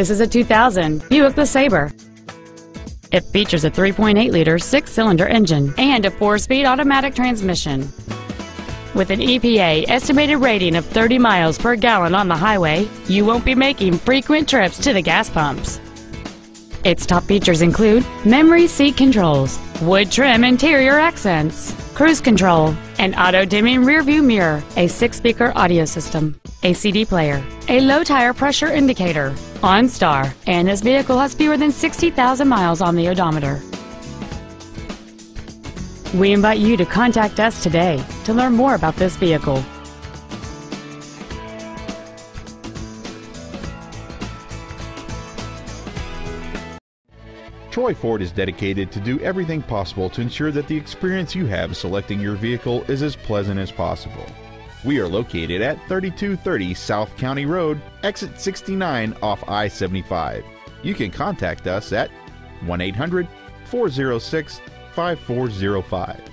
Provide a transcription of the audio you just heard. This is a 2000 Buick LeSabre. It features a 3.8-liter six-cylinder engine and a four-speed automatic transmission. With an EPA estimated rating of 30 miles per gallon on the highway, you won't be making frequent trips to the gas pumps. Its top features include memory seat controls, wood trim interior accents, cruise control, an auto-dimming rearview mirror, a six-speaker audio system, a CD player, a low-tire pressure indicator, OnStar, and this vehicle has fewer than 60,000 miles on the odometer. We invite you to contact us today to learn more about this vehicle. Troy Ford is dedicated to do everything possible to ensure that the experience you have selecting your vehicle is as pleasant as possible. We are located at 3230 South County Road, exit 69 off I-75. You can contact us at 1-800-406-5405.